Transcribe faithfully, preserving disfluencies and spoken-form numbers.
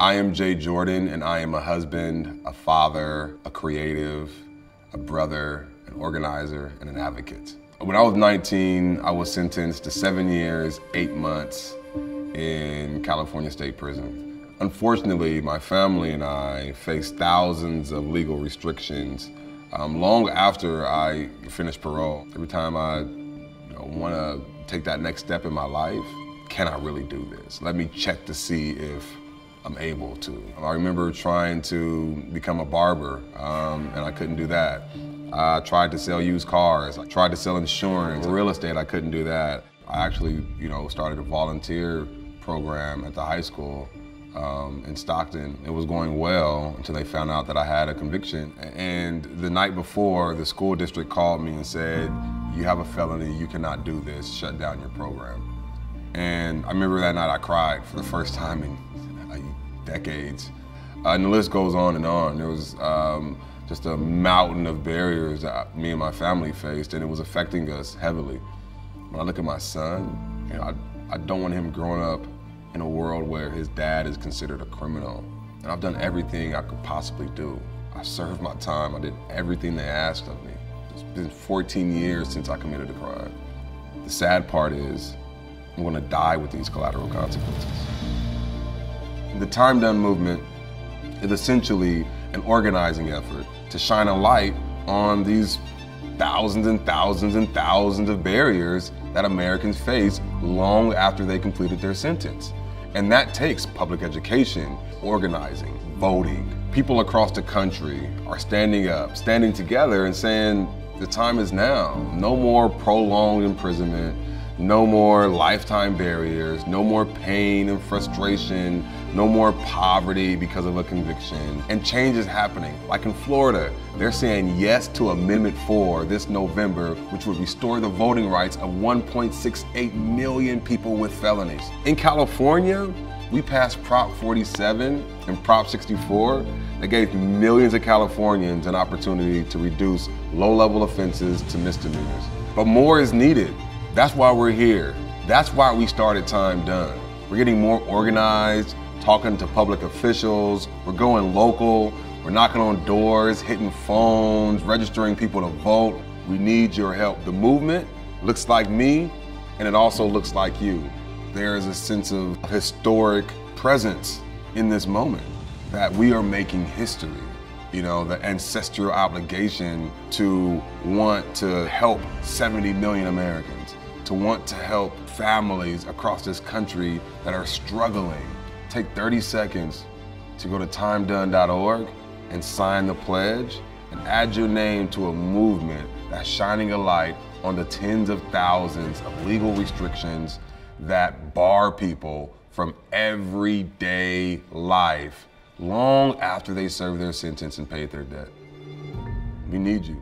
I am Jay Jordan, and I am a husband, a father, a creative, a brother, an organizer, and an advocate. When I was nineteen, I was sentenced to seven years, eight months in California State Prison. Unfortunately, my family and I faced thousands of legal restrictions um, long after I finished parole. Every time I you know, want to take that next step in my life, can I really do this? Let me check to see if I'm able to. I remember trying to become a barber, um, and I couldn't do that. I tried to sell used cars. I tried to sell insurance, real estate. I couldn't do that. I actually, you know, started a volunteer program at the high school um, in Stockton. It was going well until they found out that I had a conviction. And the night before, the school district called me and said, "You have a felony. You cannot do this. Shut down your program." And I remember that night I cried for the first time in decades. Uh, and the list goes on and on. There was um, just a mountain of barriers that me and my family faced, and it was affecting us heavily. When I look at my son, you know, I, I don't want him growing up in a world where his dad is considered a criminal. And I've done everything I could possibly do. I served my time. I did everything they asked of me. It's been fourteen years since I committed a crime. The sad part is I'm gonna die with these collateral consequences. The Time Done movement is essentially an organizing effort to shine a light on these thousands and thousands and thousands of barriers that Americans face long after they completed their sentence. And that takes public education, organizing, voting. People across the country are standing up, standing together and saying, the time is now. No more prolonged imprisonment. No more lifetime barriers, no more pain and frustration, no more poverty because of a conviction. And change is happening. Like in Florida, they're saying yes to Amendment four this November, which would restore the voting rights of one point six eight million people with felonies. In California, we passed Prop forty-seven and Prop sixty-four that gave millions of Californians an opportunity to reduce low-level offenses to misdemeanors. But more is needed. That's why we're here. That's why we started Time Done. We're getting more organized, talking to public officials. We're going local. We're knocking on doors, hitting phones, registering people to vote. We need your help. The movement looks like me, and it also looks like you. There is a sense of historic presence in this moment that we are making history. You know, the ancestral obligation to want to help seventy million Americans, to want to help families across this country that are struggling. Take thirty seconds to go to time done dot org and sign the pledge and add your name to a movement that's shining a light on the tens of thousands of legal restrictions that bar people from everyday life long after they serve their sentence and pay their debt. We need you.